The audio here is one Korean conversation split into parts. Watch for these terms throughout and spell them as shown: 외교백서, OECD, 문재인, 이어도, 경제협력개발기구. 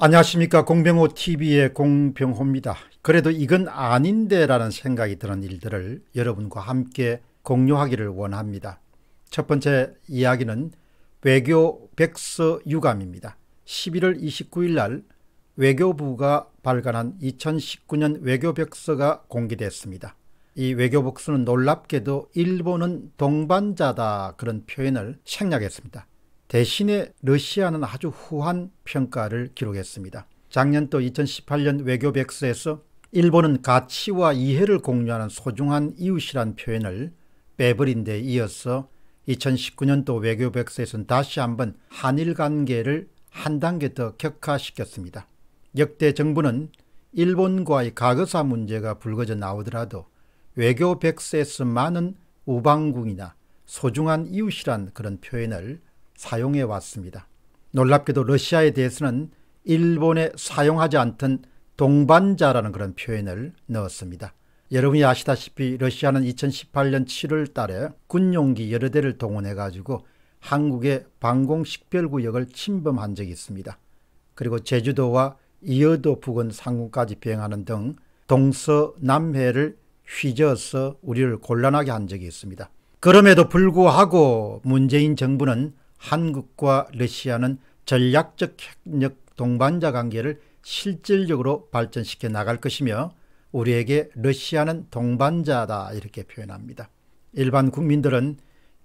안녕하십니까. 공병호TV의 공병호입니다. 그래도 이건 아닌데 라는 생각이 드는 일들을 여러분과 함께 공유하기를 원합니다. 첫 번째 이야기는 외교 백서 유감입니다. 11월 29일 날 외교부가 발간한 2019년 외교 백서가 공개됐습니다. 이 외교 백서는 놀랍게도 일본은 동반자다 그런 표현을 생략했습니다. 대신에 러시아는 아주 후한 평가를 기록했습니다. 작년 또 2018년 외교 백서에서 일본은 가치와 이해를 공유하는 소중한 이웃이란 표현을 빼버린 데 이어서 2019년도 외교 백서에서는 다시 한번 한일 관계를 한 단계 더 격화시켰습니다. 역대 정부는 일본과의 과거사 문제가 불거져 나오더라도 외교 백서에서만은 우방국이나 소중한 이웃이란 그런 표현을 사용해 왔습니다. 놀랍게도 러시아에 대해서는 일본에 사용하지 않던 동반자라는 그런 표현을 넣었습니다. 여러분이 아시다시피 러시아는 2018년 7월 달에 군용기 여러 대를 동원해 가지고 한국의 방공식별구역을 침범한 적이 있습니다. 그리고 제주도와 이어도 부근 상공까지 비행하는 등 동서남해를 휘저어서 우리를 곤란하게 한 적이 있습니다. 그럼에도 불구하고 문재인 정부는 한국과 러시아는 전략적 협력 동반자 관계를 실질적으로 발전시켜 나갈 것이며 우리에게 러시아는 동반자다 이렇게 표현합니다. 일반 국민들은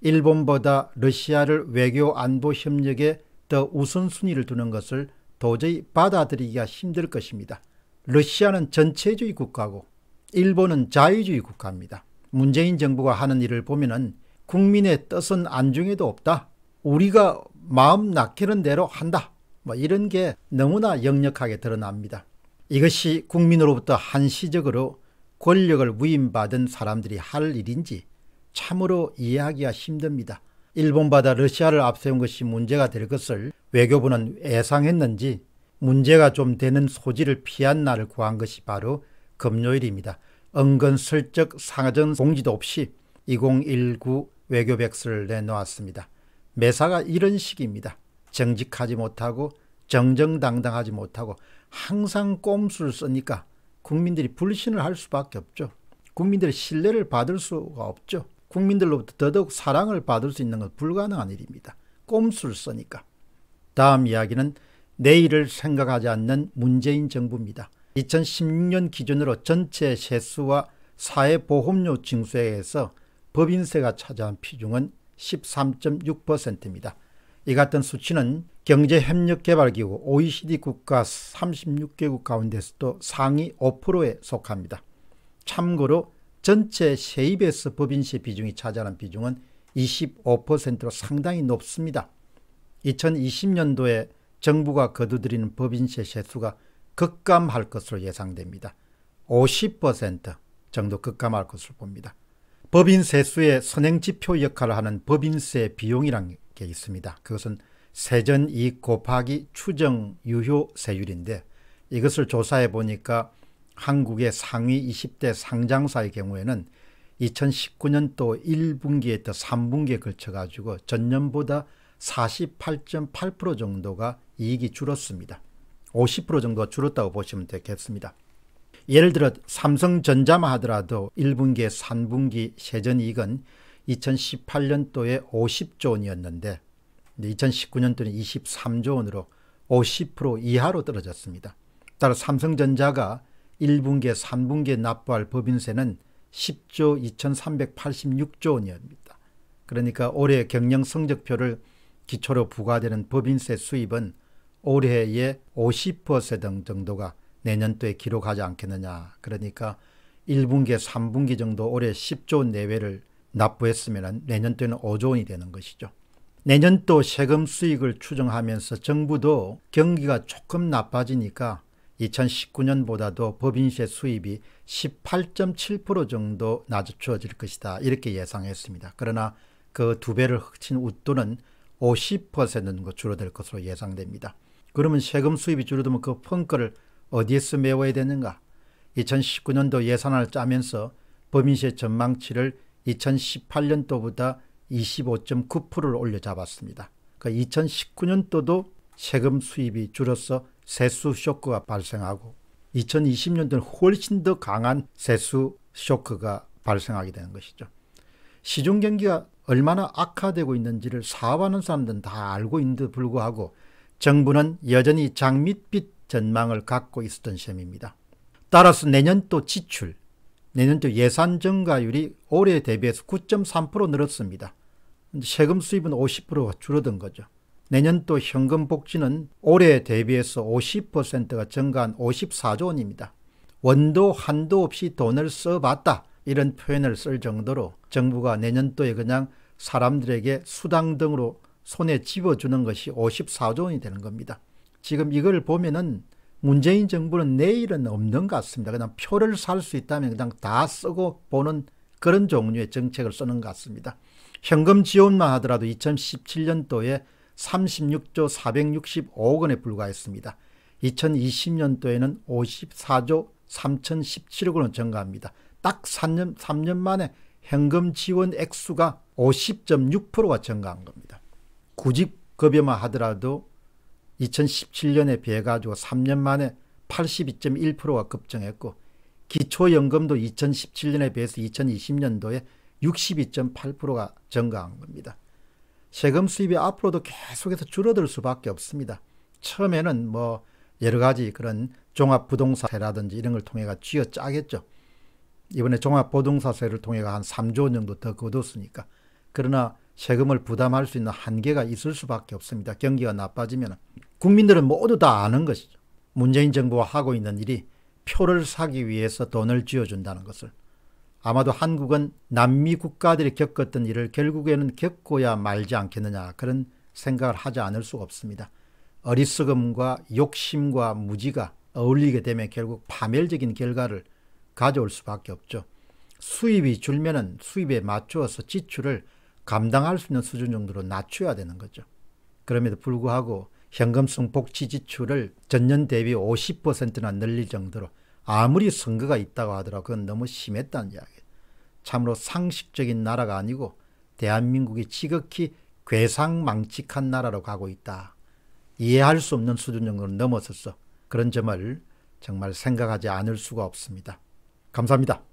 일본보다 러시아를 외교 안보 협력에 더 우선순위를 두는 것을 도저히 받아들이기가 힘들 것입니다. 러시아는 전체주의 국가고 일본은 자유주의 국가입니다. 문재인 정부가 하는 일을 보면은 국민의 뜻은 안중에도 없다. 우리가 마음 낚이는 대로 한다. 이런 게 너무나 역력하게 드러납니다. 이것이 국민으로부터 한시적으로 권력을 위임받은 사람들이 할 일인지 참으로 이해하기가 힘듭니다. 일본보다 러시아를 앞세운 것이 문제가 될 것을 외교부는 예상했는지 문제가 좀 되는 소지를 피한 날을 구한 것이 바로 금요일입니다. 은근슬쩍 사전 공지도 없이 2019 외교백서를 내놓았습니다. 매사가 이런 식입니다. 정직하지 못하고 정정당당하지 못하고 항상 꼼수를 쓰니까 국민들이 불신을 할 수밖에 없죠. 국민들의 신뢰를 받을 수가 없죠. 국민들로부터 더더욱 사랑을 받을 수 있는 건 불가능한 일입니다. 꼼수를 쓰니까. 다음 이야기는 내일을 생각하지 않는 문재인 정부입니다. 2016년 기준으로 전체 세수와 사회보험료 징수에 의해서 법인세가 차지한 비중은 13.6%입니다. 이 같은 수치는 경제협력개발기구 OECD 국가 36개국 가운데서도 상위 5%에 속합니다. 참고로 전체 세입에서 법인세 비중이 차지하는 비중은 25%로 상당히 높습니다. 2020년도에 정부가 거두들이는 법인세 세수가 급감할 것으로 예상됩니다. 50% 정도 급감할 것으로 봅니다. 법인세수의 선행지표 역할을 하는 법인세 비용이란 게 있습니다. 그것은 세전이익 곱하기 추정 유효 세율인데 이것을 조사해 보니까 한국의 상위 20대 상장사의 경우에는 2019년도 1분기에부터 3분기에 걸쳐 가지고 전년보다 48.8% 정도가 이익이 줄었습니다. 50% 정도가 줄었다고 보시면 되겠습니다. 예를 들어 삼성전자만 하더라도 1분기에 3분기 세전이익은 2018년도에 50조 원이었는데 2019년도는 23조 원으로 50% 이하로 떨어졌습니다. 따라 삼성전자가 1분기에 3분기에 납부할 법인세는 10조 2386조 원입니다. 그러니까 올해 경영성적표를 기초로 부과되는 법인세 수입은 올해의 50% 정도가 내년도에 기록하지 않겠느냐. 그러니까 1분기, 3분기 정도 올해 10조 원 내외를 납부했으면 내년도에는 5조 원이 되는 것이죠. 내년도 세금 수익을 추정하면서 정부도 경기가 조금 나빠지니까 2019년보다도 법인세 수입이 18.7% 정도 낮춰질 것이다. 이렇게 예상했습니다. 그러나 그 두 배를 흑친 웃도는 50% 정도 줄어들 것으로 예상됩니다. 그러면 세금 수입이 줄어들면 그 펑크를 어디에서 메워야 되는가? 2019년도 예산안을 짜면서 법인세 전망치를 2018년도보다 25.9%를 올려 잡았습니다. 그러니까 2019년도도 세금 수입이 줄어서 세수 쇼크가 발생하고 2020년도는 훨씬 더 강한 세수 쇼크가 발생하게 되는 것이죠. 시중 경기가 얼마나 악화되고 있는지를 사업하는 사람들은 다 알고 있는데도 불구하고 정부는 여전히 장밋빛 전망을 갖고 있었던 셈입니다. 따라서 내년도 지출, 내년도 예산 증가율이 올해 대비해서 9.3% 늘었습니다. 세금 수입은 50% 줄어든 거죠. 내년도 현금 복지는 올해 대비해서 50%가 증가한 54조 원입니다. 원도 한도 없이 돈을 써봤다, 이런 표현을 쓸 정도로 정부가 내년도에 그냥 사람들에게 수당 등으로 손에 집어주는 것이 54조 원이 되는 겁니다. 지금 이걸 보면은 문재인 정부는 내일은 없는 것 같습니다. 그냥 표를 살 수 있다면 그냥 다 쓰고 보는 그런 종류의 정책을 쓰는 것 같습니다. 현금 지원만 하더라도 2017년도에 36조 465억 원에 불과했습니다. 2020년도에는 54조 3017억 원으로 증가합니다. 딱 3년 만에 현금 지원 액수가 50.6%가 증가한 겁니다. 구직급여만 하더라도 2017년에 비해 가지고 3년 만에 82.1%가 급증했고, 기초연금도 2017년에 비해서 2020년도에 62.8%가 증가한 겁니다. 세금 수입이 앞으로도 계속해서 줄어들 수밖에 없습니다. 처음에는 뭐 여러 가지 그런 종합부동산세라든지 이런 걸 통해서 쥐어짜겠죠. 이번에 종합부동산세를 통해서 한 3조 원 정도 더 거뒀으니까. 그러나 세금을 부담할 수 있는 한계가 있을 수밖에 없습니다. 경기가 나빠지면. 국민들은 모두 다 아는 것이죠. 문재인 정부가 하고 있는 일이 표를 사기 위해서 돈을 쥐어준다는 것을. 아마도 한국은 남미 국가들이 겪었던 일을 결국에는 겪어야 말지 않겠느냐, 그런 생각을 하지 않을 수가 없습니다. 어리석음과 욕심과 무지가 어울리게 되면 결국 파멸적인 결과를 가져올 수밖에 없죠. 수입이 줄면은 수입에 맞추어서 지출을 감당할 수 있는 수준 정도로 낮춰야 되는 거죠. 그럼에도 불구하고 현금성 복지 지출을 전년 대비 50%나 늘릴 정도로, 아무리 선거가 있다고 하더라도 그건 너무 심했다는 이야기. 참으로 상식적인 나라가 아니고 대한민국이 지극히 괴상망측한 나라로 가고 있다. 이해할 수 없는 수준 정도로 넘어섰어. 그런 점을 정말 생각하지 않을 수가 없습니다. 감사합니다.